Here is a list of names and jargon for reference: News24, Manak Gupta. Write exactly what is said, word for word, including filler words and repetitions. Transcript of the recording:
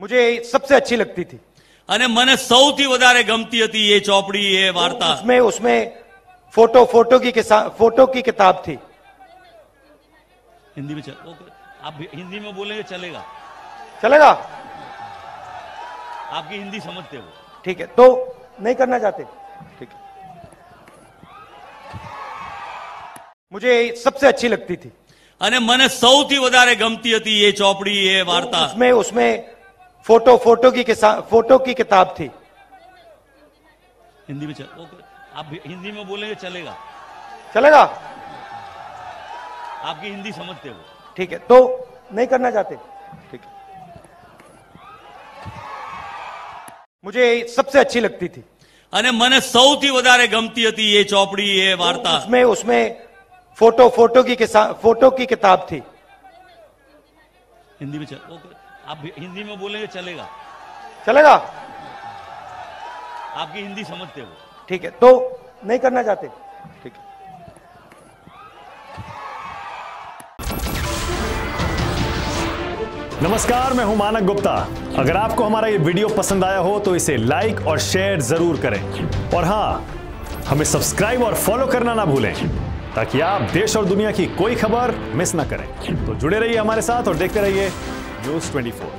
मुझे सबसे अच्छी लगती थी अने मने सौथी वधारे गमती थी ये चौपड़ी ये वार्ता। उसमें उसमें फोटो फोटो की फोटो की किताब थी। हिंदी में चल, आप हिंदी में बोलेंगे चलेगा चलेगा आपकी हिंदी समझते हो ठीक है तो नहीं करना चाहते ठीक है। मुझे सबसे अच्छी लगती थी अने मने सौथी वधारे गमती थी ये चौपड़ी ये वार्ता। उसमें उसमें फोटो फोटो की फोटो की किताब थी। हिंदी में चल, आप हिंदी में बोलेंगे चलेगा चलेगा आपकी हिंदी समझते हो ठीक है तो नहीं करना चाहते ठीक है। मुझे सबसे अच्छी लगती थी अने मने सौथी वधारे गमती थी ये चौपड़ी ये वार्ता। उसमें उसमें फोटो फोटो की फोटो की किताब थी। हिंदी में चल, आप हिंदी में बोलेंगे चलेगा चलेगा आपकी हिंदी समझते हो ठीक है तो नहीं करना चाहते ठीक है। नमस्कार, मैं हूं मानक गुप्ता। अगर आपको हमारा ये वीडियो पसंद आया हो तो इसे लाइक और शेयर जरूर करें और हाँ, हमें सब्सक्राइब और फॉलो करना ना भूलें ताकि आप देश और दुनिया की कोई खबर मिस ना करें। तो जुड़े रहिए हमारे साथ और देखते रहिए न्यूज़ ट्वेंटी फोर।